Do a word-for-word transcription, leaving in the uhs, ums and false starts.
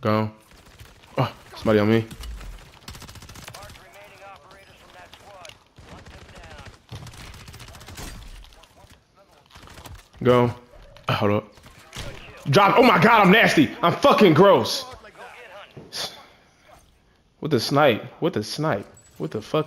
Go. Oh, somebody on me. Go. Oh, hold up. Drop. Oh my God, I'm nasty. I'm fucking gross. With the snipe. With the snipe. With the fuck.